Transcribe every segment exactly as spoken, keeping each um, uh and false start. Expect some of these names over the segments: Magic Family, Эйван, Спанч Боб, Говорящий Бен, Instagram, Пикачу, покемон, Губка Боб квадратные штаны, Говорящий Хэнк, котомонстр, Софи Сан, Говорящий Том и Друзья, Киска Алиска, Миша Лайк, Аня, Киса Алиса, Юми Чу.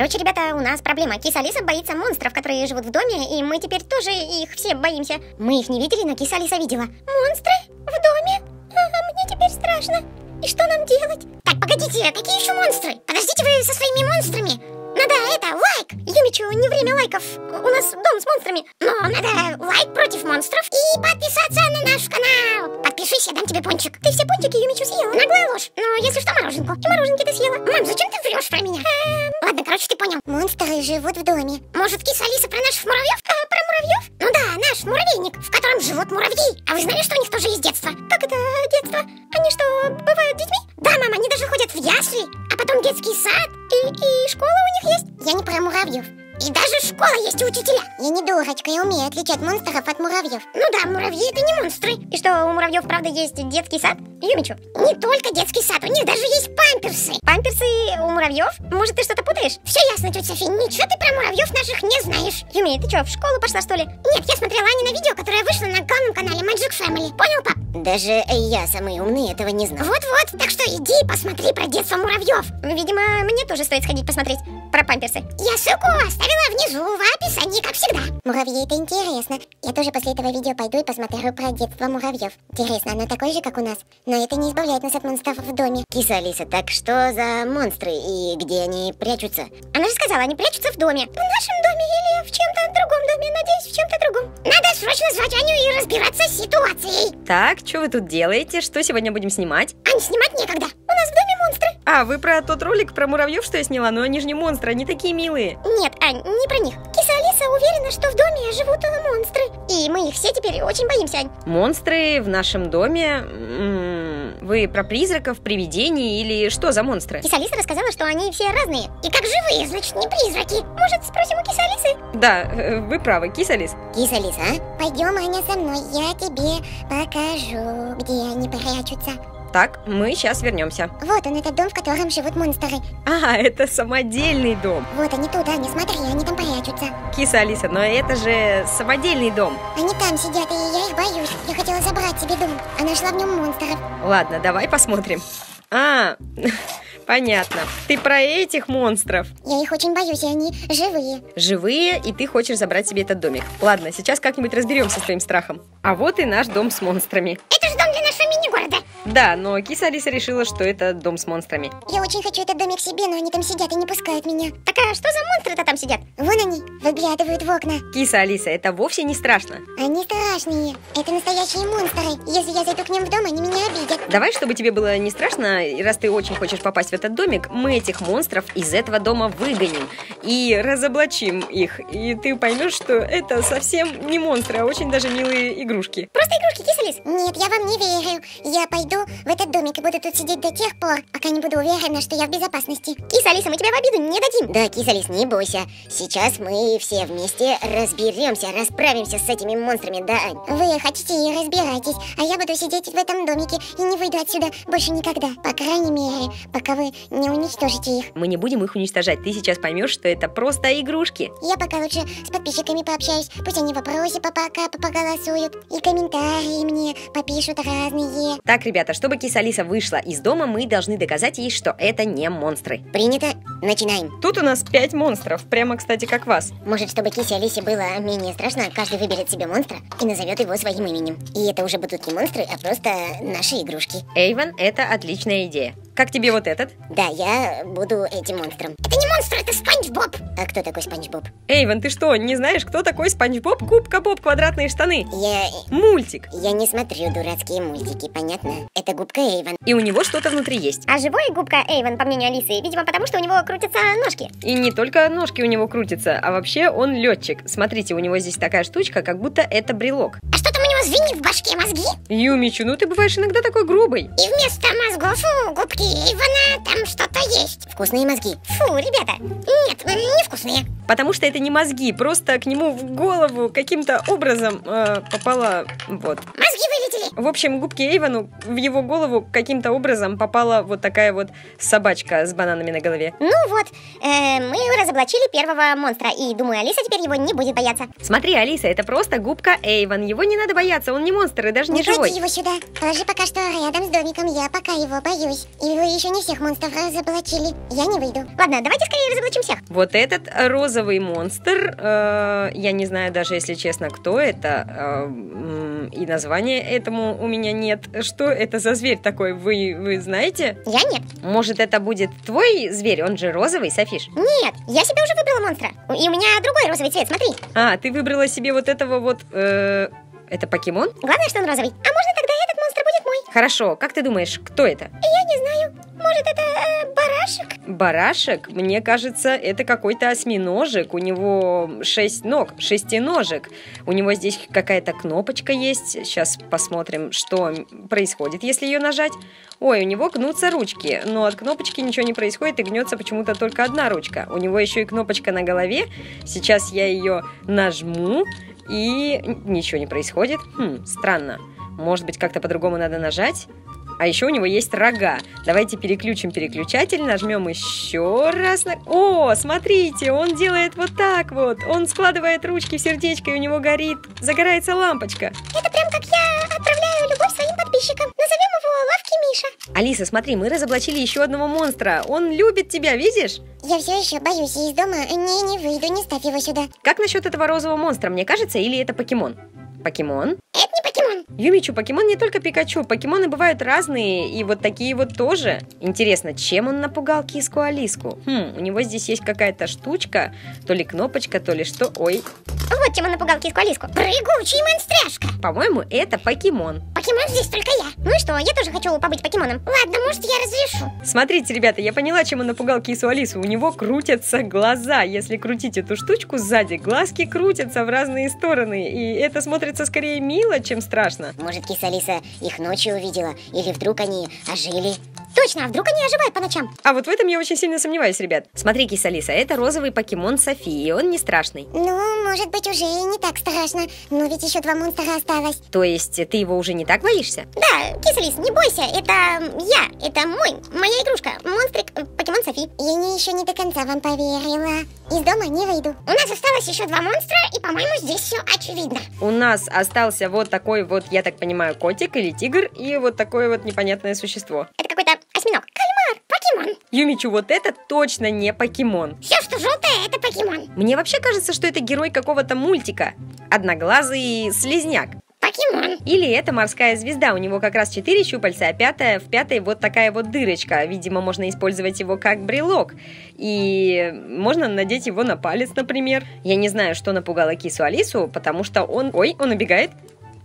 Короче, ребята, у нас проблема. Киса Алиса боится монстров, которые живут в доме, и мы теперь тоже их все боимся. Мы их не видели, но Киса Алиса видела. Монстры? В доме? А-а, мне теперь страшно. И что нам делать? Так, погодите, какие еще монстры? Подождите вы со своими монстрами. Надо это, лайк! Юмичу, не время лайков. У нас дом с монстрами. Но надо лайк против монстров и подписаться на наш канал. Подпишись, я дам тебе пончик. Ты все пончики Юмичу съела. Наглая ложь. Но если что, мороженку. И мороженки ты съела. Мам, зачем ты врешь про меня? А-а-а. Ладно, короче, ты понял. Монстры живут в доме. Может, Киса Алиса про наших муравьев? А, про муравьев? Ну да, наш муравейник, в котором живут муравьи. А вы знали, что у них тоже есть детство? Как это детство? Они что, бывают детьми? Да, мама, они даже ходят в ясли, а потом детский сад. И, и школа у них есть? Я не про муравьев. И даже школа есть у учителя. Я не дурочка, я умею отличать монстров от муравьев. Ну да, муравьи это не монстры. И что, у муравьев правда есть детский сад? Юмичу. Не только детский сад, у них даже есть памперсы. Памперсы у муравьев? Может, ты что-то путаешь? Все ясно, тетя Софи, ничего ты про муравьев наших не знаешь. Юми, ты что, в школу пошла, что ли? Нет, я смотрела Ани на видео, которое вышло на главном канале Magic Family. Понял, пап? Даже я, самый умный, этого не знал. Вот-вот, так что иди посмотри про детство муравьев. Видимо, мне тоже стоит сходить посмотреть про памперсы. Я ссылку оставила внизу в описании, как всегда. Муравьи, это интересно. Я тоже после этого видео пойду и посмотрю про детство муравьев. Интересно, оно такое же, как у нас? Но это не избавляет нас от монстров в доме. Киса Алиса, так что за монстры и где они прячутся? Она же сказала, они прячутся в доме. В нашем доме или в чем-то другом доме, надеюсь, в чем-то другом. Надо срочно звать Аню и разбираться с ситуацией. Так, что вы тут делаете? Что сегодня будем снимать? Ань, снимать некогда. У нас в доме монстры. А, вы про тот ролик про муравьев, что я сняла? Но они же не монстры, они такие милые. Нет, Ань, не про них. Киса Алиса уверена, что в доме живут монстры. И мы их все теперь очень боимся, Ань. Монстры в нашем доме... Вы про призраков, привидений или что за монстры? Киса Алиса рассказала, что они все разные. И как живые, значит, не призраки. Может, спросим у Киса Алисы? Да, вы правы, Киса Алис. Киса Алиса, а? Пойдем, Аня, со мной, я тебе покажу, где они прячутся. Так, мы сейчас вернемся. Вот он, этот дом, в котором живут монстры. А, это самодельный дом. Вот они тут, Аня, смотри, они там прячутся. Киса Алиса, но это же самодельный дом. Они там сидят, и я их боюсь. Я хотела забрать себе дом, а нашла в нем монстров. Ладно, давай посмотрим. А, понятно. Ты про этих монстров. Я их очень боюсь, и они живые. Живые, и ты хочешь забрать себе этот домик. Ладно, сейчас как-нибудь разберемся с твоим страхом. А вот и наш дом с монстрами. Это же дом для нашего мини-города. Да, но Киса Алиса решила, что это дом с монстрами. Я очень хочу этот домик себе, но они там сидят и не пускают меня. Так а что за монстры-то там сидят? Вон они, выглядывают в окна. Киса Алиса, это вовсе не страшно. Они страшные, это настоящие монстры. Если я зайду к ним в дом, они меня обидят. Давай, чтобы тебе было не страшно, раз ты очень хочешь попасть в этот домик, мы этих монстров из этого дома выгоним и разоблачим их. И ты поймешь, что это совсем не монстры, а очень даже милые игрушки. Просто игрушки, Киса Алиса. Нет, я вам не верю. Я пойду в этот домик и буду тут сидеть до тех пор, пока не буду уверена, что я в безопасности. Киса Алиса, мы тебя в обиду не дадим. Да, Киса Алис, не бойся. Сейчас мы все вместе разберемся, расправимся с этими монстрами, да, Ань? Вы хотите и разбирайтесь, а я буду сидеть в этом домике и не выйду отсюда больше никогда. По крайней мере, пока вы не уничтожите их. Мы не будем их уничтожать. Ты сейчас поймешь, что это просто игрушки. Я пока лучше с подписчиками пообщаюсь. Пусть они вопросы пока поголосуют и комментарии мне попишут разные. Так, ребята. Чтобы Киса Алиса вышла из дома, мы должны доказать ей, что это не монстры. Принято. Начинаем. Тут у нас пять монстров. Прямо, кстати, как вас. Может, чтобы Кисе Алисе было менее страшно, каждый выберет себе монстра и назовет его своим именем. И это уже будут не монстры, а просто наши игрушки. Эйван, это отличная идея. Как тебе вот этот? Да, я буду этим монстром. Это не монстр, это Спанч Боб. А кто такой Спанч Боб? Эйван, ты что, не знаешь, кто такой Спанч Боб? Губка Боб квадратные штаны. Я... Мультик. Я не смотрю дурацкие мультики, понятно? Это губка Эйван. И у него что-то внутри есть. А живой губка Эйван, по мнению Алисы, видимо, потому что у него крутятся ножки. И не только ножки у него крутятся, а вообще он летчик. Смотрите, у него здесь такая штучка, как будто это брелок. А что-то у него звенит в башке мозги? Юмичу, ну ты бываешь иногда такой грубый. И вместо мозгов у губки Ивана, там что-то есть. Вкусные мозги. Фу, ребята. Нет, не вкусные. Потому что это не мозги, просто к нему в голову каким-то образом э, попала вот. Мозги вылетели. В общем, губке Эйвану в его голову каким-то образом попала вот такая вот собачка с бананами на голове. Ну вот, э, мы разоблачили первого монстра, и думаю, Алиса теперь его не будет бояться. Смотри, Алиса, это просто губка Эйван, его не надо бояться, он не монстр и даже не, не живой. Не его сюда, положи пока что рядом с домиком, я пока его боюсь. И вы еще не всех монстров разоблачили. я не выйду. Ладно, давайте скорее разоблачим всех. Вот этот розовый монстр, э, я не знаю даже, если честно, кто это, э, и названия этому у меня нет. Что это за зверь такой, вы, вы знаете? Я нет. Может, это будет твой зверь, он же розовый, Софиш? Нет, я себе уже выбрала монстра, и у меня другой розовый цвет, смотри. А, ты выбрала себе вот этого вот, э, это покемон? Главное, что он розовый. А можно тогда этот монстр будет мой? Хорошо, как ты думаешь, кто это? Я не знаю. Может, это э, барашек? Барашек? Мне кажется, это какой-то осьминожек. У него шесть ног, шестиножек. У него здесь какая-то кнопочка есть. Сейчас посмотрим, что происходит, если ее нажать. Ой, у него гнутся ручки, но от кнопочки ничего не происходит, и гнется почему-то только одна ручка. У него еще и кнопочка на голове. Сейчас я ее нажму, и ничего не происходит. Хм, странно. Может быть, как-то по-другому надо нажать? А еще у него есть рога. Давайте переключим переключатель, нажмем еще раз. На... О, смотрите, он делает вот так вот. Он складывает ручки в сердечко, и у него горит, загорается лампочка. Это прям как я отправляю любовь своим подписчикам. Назовем его Лавки Миша. Алиса, смотри, мы разоблачили еще одного монстра. Он любит тебя, видишь? Я все еще боюсь из дома. Не, не выйду, не ставь его сюда. Как насчет этого розового монстра, мне кажется, или это покемон? Покемон? Это не покемон. Юмичу, покемон не только Пикачу. Покемоны бывают разные, и вот такие вот тоже. Интересно, чем он напугал киску Алиску? Хм, у него здесь есть какая-то штучка, то ли кнопочка, то ли что. Ой. Вот чем он напугал киску Алиску. Прыгучий монстряшка. По-моему, это покемон. Покемон здесь только я. Ну и что, я тоже хочу побыть покемоном. Ладно, может, я разрешу. Смотрите, ребята, я поняла, чем он напугал кису Алису. У него крутятся глаза. Если крутить эту штучку сзади, глазки крутятся в разные стороны, и это смотрит скорее мило, чем страшно. Может, киса Алиса их ночью увидела, или вдруг они ожили. Точно, а вдруг они оживают по ночам? А вот в этом я очень сильно сомневаюсь, ребят. Смотри, киса Алиса, это розовый покемон Софии, и он не страшный. Ну, может быть, уже и не так страшно, но ведь еще два монстра осталось. То есть ты его уже не так боишься? Да, киса Алиса, не бойся, это я, это мой, моя игрушка, монстрик, покемон Софи. Я не, еще не до конца вам поверила. Из дома не выйду. У нас осталось еще два монстра, и, по-моему, здесь все очевидно. У нас остался вот такой вот, я так понимаю, котик или тигр, и вот такое вот непонятное существо. Это какой-то осьминог. Кальмар. Покемон. Юмичу, вот это точно не покемон. Все, что желтое, это покемон. Мне вообще кажется, что это герой какого-то мультика. Одноглазый слизняк. Покемон. Или это морская звезда. У него как раз четыре щупальца, а пятая, в пятой вот такая вот дырочка. Видимо, можно использовать его как брелок. И можно надеть его на палец, например. Я не знаю, что напугало кису Алису, потому что он... Ой, он убегает.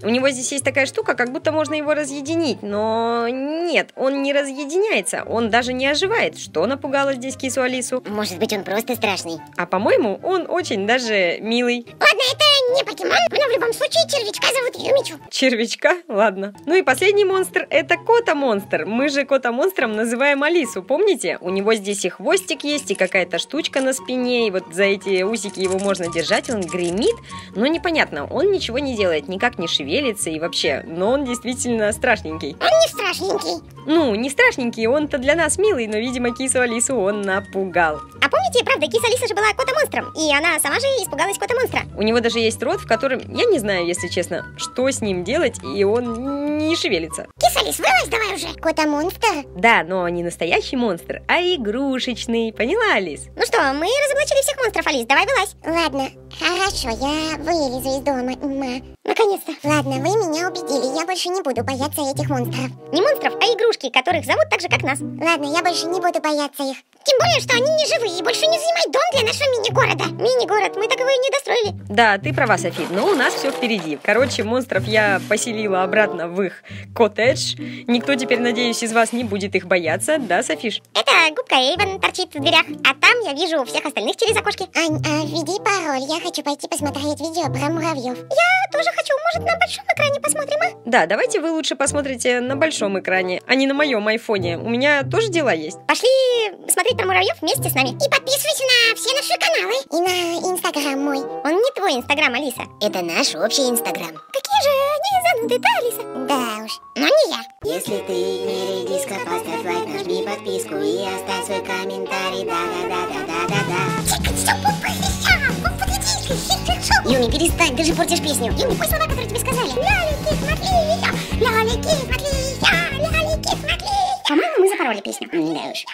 У него здесь есть такая штука, как будто можно его разъединить, но нет, он не разъединяется, он даже не оживает. Что напугало здесь кису Алису? Может быть, он просто страшный. А по-моему, он очень даже милый. Ладно, это не покемон, но в любом случае червячка зовут Юмичу. Червячка? Ладно. Ну и последний монстр, это кота-монстр. Мы же кота-монстром называем Алису, помните? У него здесь и хвостик есть, и какая-то штучка на спине, и вот за эти усики его можно держать, он гремит, но непонятно, он ничего не делает, никак не шевелится. Велится и вообще, но он действительно страшненький. Он не страшненький. Ну, не страшненький, он-то для нас милый, но, видимо, кису Алису он напугал. А помните, правда, киса Алиса же была кота-монстром, и она сама же испугалась кота-монстра. У него даже есть рот, в котором, я не знаю, если честно, что с ним делать, и он не шевелится. Киса Алис, вылазь давай уже. Кота-монстр? Да, но не настоящий монстр, а игрушечный, поняла, Алис? Ну что, мы разоблачили всех монстров, Алис, давай вылазь. Ладно, хорошо, я вылезу из дома, ма. Наконец-то. Ладно, вы меня убедили, я больше не буду бояться этих монстров. Не монстров, а игрушки, которых зовут так же, как нас. Ладно, я больше не буду бояться их. Тем более, что они не живые и больше не занимают дом для нашего мини-города. Мини-город, мы так его и не достроили. Да, ты права, Софи, но у нас все впереди. Короче, монстров я поселила обратно в их коттедж. Никто теперь, надеюсь, из вас не будет их бояться, да, Софиш? Это губка Эйван торчит в дверях, а там я вижу всех остальных через окошки. Ань, а введи пароль, я хочу пойти посмотреть видео про муравьев. Я тоже хочу, может, на большом экране посмотрим, а? Да, давайте вы лучше посмотрите на большом экране, а не на моем айфоне. У меня тоже дела есть. Пошли смотреть про муравьев вместе с нами. И подписывайся на все наши каналы. И на инстаграм мой. Он не твой инстаграм, Алиса. Это наш общий инстаграм. Какие же они зануды, да, Алиса? Да уж, но не я. Если ты не редиска, поставь лайк, нажми подписку и оставь свой комментарий. Да-да-да-да-да-да-да. Юми, перестань, ты же портишь песню. Юми, пусть слова, которые тебе сказали. Лялики, смотри, лялики, смотри, лялики, смотри. По-моему, мы запороли песню. Да уж.